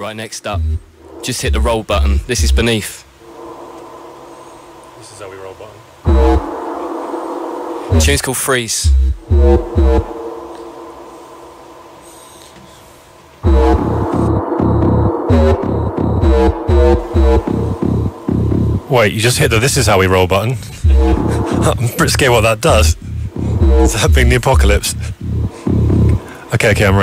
Right, next up, just hit the roll button. This is Beneath. This is how we roll button. The tune's called Freeze. Wait, you just hit the "This is how we roll" button. I'm pretty scared what that does. It's happening in the apocalypse. Okay, I'm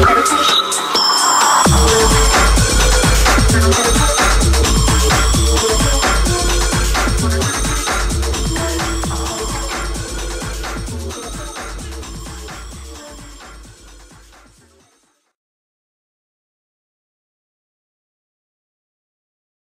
ready.